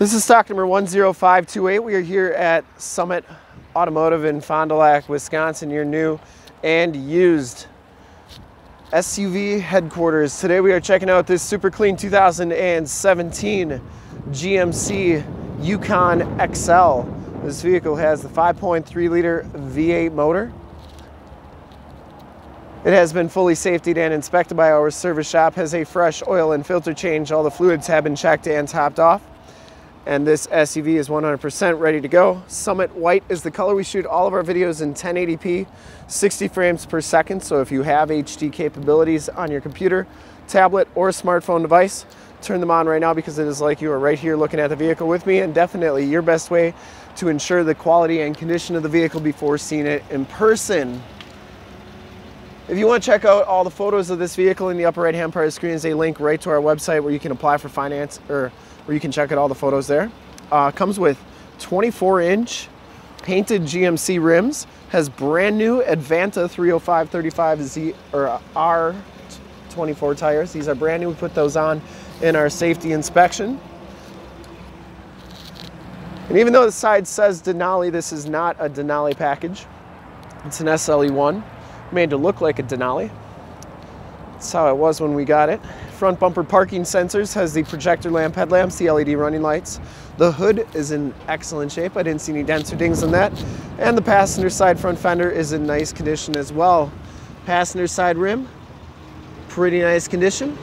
This is stock number 10528. We are here at Summit Automotive in Fond du Lac, Wisconsin, your new and used SUV headquarters. Today we are checking out this super clean 2017 GMC Yukon XL. This vehicle has the 5.3 liter V8 motor. It has been fully safetied and inspected by our service shop, has a fresh oil and filter change. All the fluids have been checked and topped off. And this SUV is 100% ready to go. Summit White is the color. We shoot all of our videos in 1080p, 60 frames per second. So if you have HD capabilities on your computer, tablet, or smartphone device, turn them on right now, because it is like you are right here looking at the vehicle with me, and definitely your best way to ensure the quality and condition of the vehicle before seeing it in person. If you want to check out all the photos of this vehicle, in the upper right hand part of the screen is a link right to our website where you can apply for finance, or where you can check out all the photos there. Comes with 24-inch painted GMC rims, has brand new Advanta 305/35Z or R24 tires. These are brand new. We put those on in our safety inspection. And even though the side says Denali, this is not a Denali package. It's an SLE1. Made to look like a Denali. That's how it was when we got it. Front bumper parking sensors, has the projector lamp headlamps, the LED running lights. The hood is in excellent shape. I didn't see any dents or dings on that. And the passenger side front fender is in nice condition as well. Passenger side rim, pretty nice condition.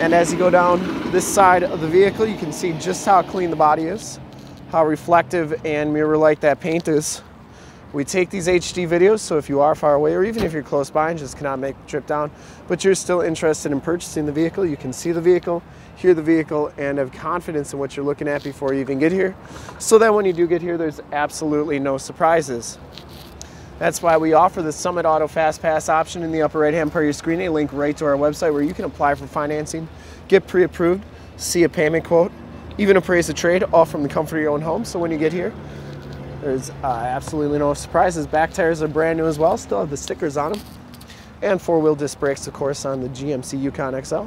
And as you go down this side of the vehicle, you can see just how clean the body is, how reflective and mirror-like that paint is. We take these HD videos, so if you are far away, or even if you're close by and just cannot make the trip down, but you're still interested in purchasing the vehicle, you can see the vehicle, hear the vehicle, and have confidence in what you're looking at before you even get here. So that when you do get here, there's absolutely no surprises. That's why we offer the Summit Auto Fast Pass option. In the upper right-hand part of your screen, a link right to our website where you can apply for financing, get pre-approved, see a payment quote, even appraise a trade, all from the comfort of your own home. So when you get here, there's absolutely no surprises. Back tires are brand new as well, still have the stickers on them. And four-wheel disc brakes, of course, on the GMC Yukon XL.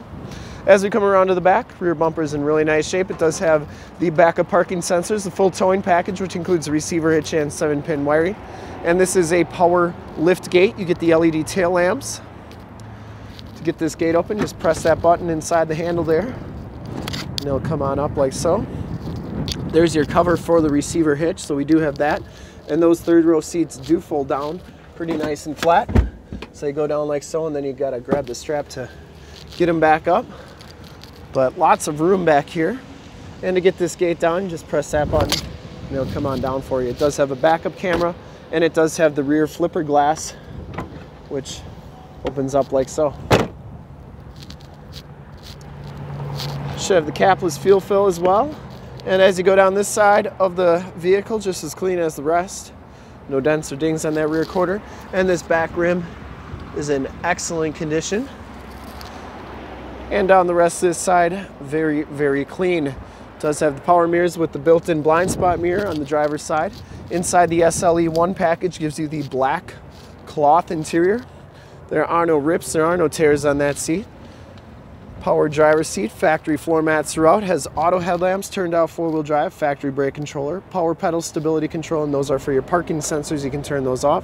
As we come around to the back, rear bumper's in really nice shape. It does have the backup parking sensors, the full towing package, which includes the receiver hitch and 7-pin wiring. And this is a power lift gate. You get the LED tail lamps. To get this gate open, just press that button inside the handle there, and it'll come on up like so. There's your cover for the receiver hitch, so we do have that. And those third row seats do fold down pretty nice and flat. So they go down like so, and then you've got to grab the strap to get them back up. But lots of room back here. And to get this gate down, you just press that button and it'll come on down for you. It does have a backup camera, and it does have the rear flipper glass, which opens up like so. Should have the capless fuel fill as well. And as you go down this side of the vehicle, just as clean as the rest. No dents or dings on that rear quarter. And this back rim is in excellent condition. And down the rest of this side, very, very clean. It does have the power mirrors with the built-in blind spot mirror on the driver's side. Inside, the SLE1 package gives you the black cloth interior. There are no rips, there are no tears on that seat. Power driver's seat, factory floor mats throughout, has auto headlamps, turned out four-wheel drive, factory brake controller, power pedal, stability control, and those are for your parking sensors. You can turn those off.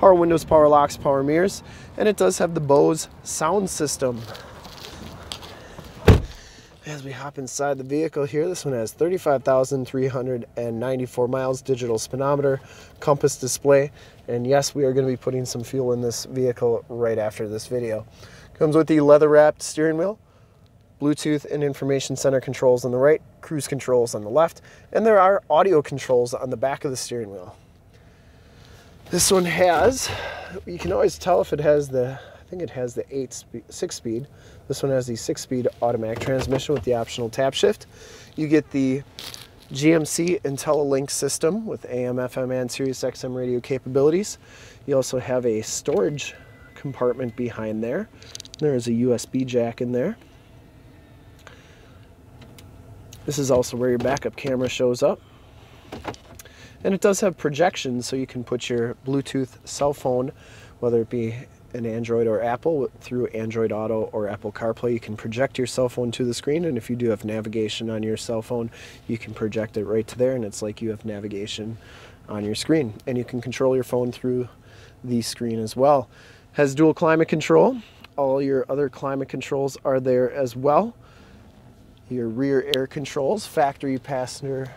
Power windows, power locks, power mirrors, and it does have the Bose sound system. As we hop inside the vehicle here, this one has 35,394 miles, digital speedometer, compass display, and yes, we are going to be putting some fuel in this vehicle right after this video. Comes with the leather-wrapped steering wheel, Bluetooth and information center controls on the right, cruise controls on the left, and there are audio controls on the back of the steering wheel. This one has, you can always tell if it has the, I think it has the 6-speed. This one has the 6-speed automatic transmission with the optional tap shift. You get the GMC IntelliLink system with AM, FM, and SiriusXM radio capabilities. You also have a storage compartment behind there. There is a USB jack in there. This is also where your backup camera shows up. And it does have projections, so you can put your Bluetooth cell phone, whether it be an Android or Apple through Android Auto or Apple CarPlay. You can project your cell phone to the screen, and if you do have navigation on your cell phone, you can project it right to there, and it's like you have navigation on your screen. And you can control your phone through the screen as well. Has dual climate control. All your other climate controls are there as well. Your rear air controls, factory passenger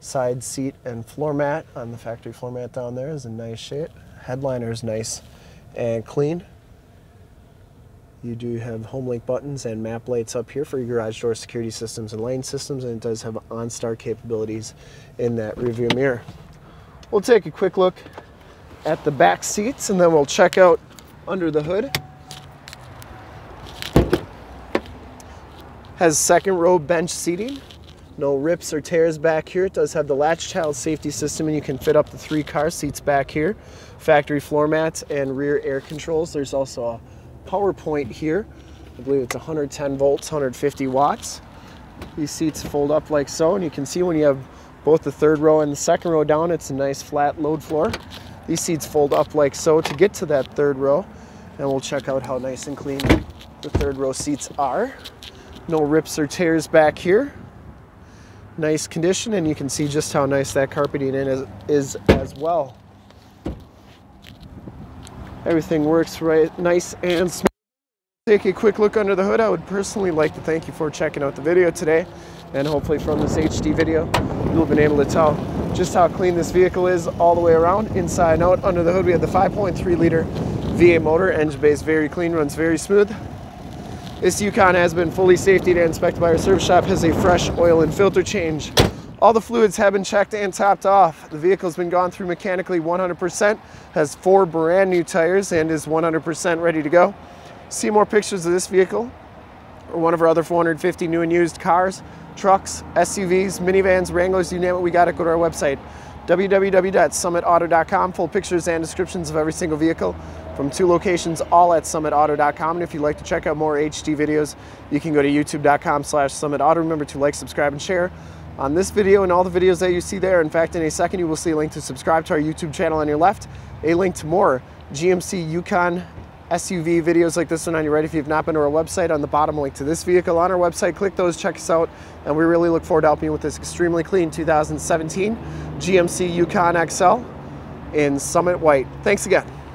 side seat and floor mat. On the factory floor mat down there is a nice shape. Headliner is nice and clean. You do have HomeLink buttons and map lights up here for your garage door security systems and lane systems, and it does have OnStar capabilities in that rearview mirror. We'll take a quick look at the back seats, and then we'll check out under the hood. Has second row bench seating, no rips or tears back here. It does have the latch child safety system, and you can fit up to 3 car seats back here. Factory floor mats and rear air controls. There's also a power point here. I believe it's 110 volts, 150 watts. These seats fold up like so, and you can see when you have both the third row and the second row down, it's a nice flat load floor. These seats fold up like so to get to that third row, and we'll check out how nice and clean the third row seats are. No rips or tears back here. Nice condition, and you can see just how nice that carpeting is as well. Everything works right, nice and smooth. Take a quick look under the hood. I would personally like to thank you for checking out the video today, and hopefully from this HD video you'll have been able to tell just how clean this vehicle is all the way around, inside and out. Under the hood we have the 5.3 liter VA motor, engine bay is very clean, runs very smooth. This Yukon has been fully safety and inspected by our service shop, has a fresh oil and filter change. All the fluids have been checked and topped off. The vehicle's been gone through mechanically 100%, has 4 brand new tires, and is 100% ready to go. See more pictures of this vehicle or one of our other 450 new and used cars, trucks, SUVs, minivans, Wranglers, you name it, we got it. Go to our website, www.summitauto.com. Full pictures and descriptions of every single vehicle from 2 locations, all at summitauto.com. And if you'd like to check out more HD videos, you can go to youtube.com/summitauto. Remember to like, subscribe, and share on this video and all the videos that you see there. In fact, in a second, you will see a link to subscribe to our YouTube channel on your left, a link to more GMC Yukon SUV videos like this one on your right. If you've not been to our website, on the bottom, link to this vehicle on our website. Click those, check us out, and we really look forward to helping you with this extremely clean 2017 GMC Yukon XL in Summit White. Thanks again.